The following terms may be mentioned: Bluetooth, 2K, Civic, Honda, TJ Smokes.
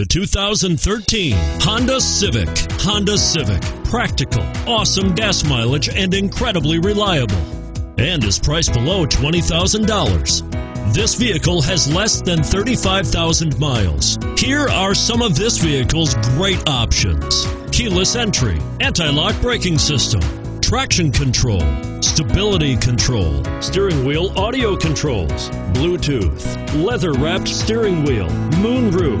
The 2013 Honda Civic. Honda Civic. Practical, awesome gas mileage, and incredibly reliable. And is priced below $20,000. This vehicle has less than 35,000 miles. Here are some of this vehicle's great options: keyless entry, anti-lock braking system, traction control, stability control, steering wheel audio controls, Bluetooth, leather-wrapped steering wheel, moonroof,